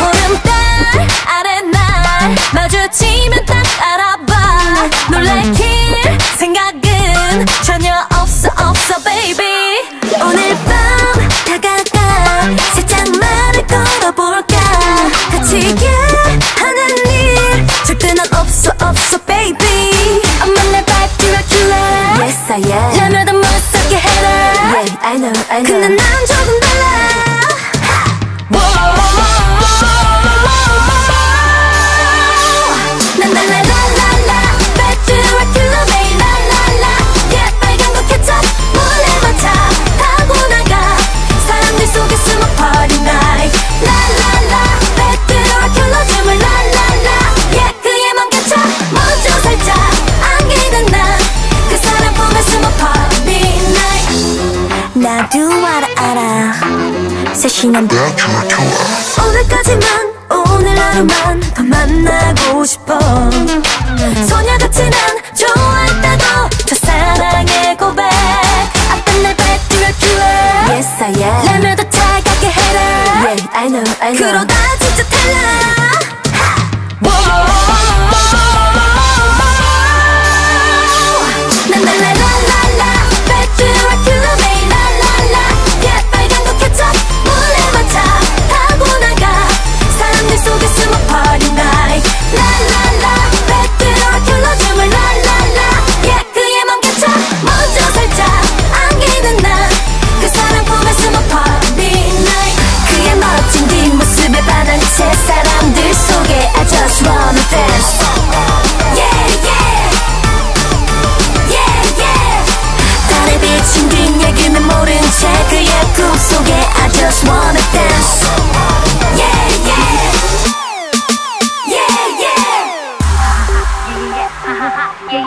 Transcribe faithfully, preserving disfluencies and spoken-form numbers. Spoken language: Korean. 오름달 아래 날 마주치면 딱 알아봐 놀랄킬 생각은 전혀 없어 없어 baby 오늘 밤 다가가 살짝 말을 걸어볼까 다치게 하는 일 절대 난 없어 없어 baby I am. 날 멸던 무섭게 해라. Yeah, I know, I know. 근데 난 조금 달라. 나도 알아 알아 세신한 오늘까지만 오늘 하루만 더 만나고 싶어 소녀같이 난 좋아했다고 저 사랑의 고백 아픈 날 뱉으며 큐어 Yes I am 라며 더 차갑게 해라 Yeah I know I know 그러다 진짜 탈락 난 날라라 Yeah, yeah,